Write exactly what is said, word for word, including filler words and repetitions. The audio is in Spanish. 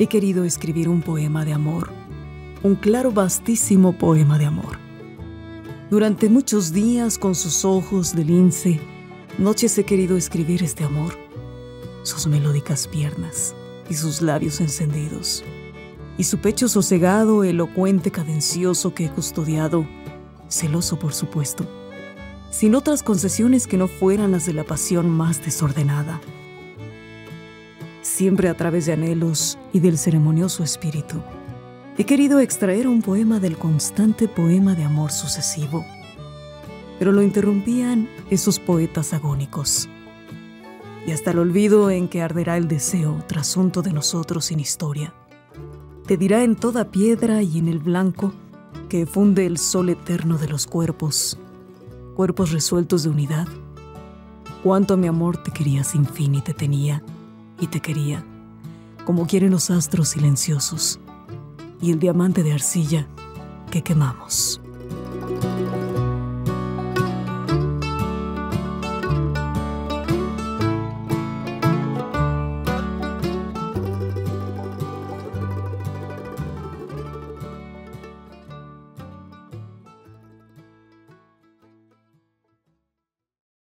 He querido escribir un poema de amor, un claro, vastísimo poema de amor. Durante muchos días, con sus ojos de lince, noches he querido escribir este amor, sus melódicas piernas y sus labios encendidos, y su pecho sosegado, elocuente, cadencioso que he custodiado, celoso por supuesto, sin otras concesiones que no fueran las de la pasión más desordenada. Siempre a través de anhelos y del ceremonioso espíritu, he querido extraer un poema del constante poema de amor sucesivo, pero lo interrumpían esos poetas agónicos, y hasta el olvido en que arderá el deseo, trasunto de nosotros sin historia. Te dirá en toda piedra y en el blanco que funde el sol eterno de los cuerpos, cuerpos resueltos de unidad, cuánto mi amor te quería sin fin y te tenía, y te quería, como quieren los astros silenciosos y el diamante de arcilla que quemamos.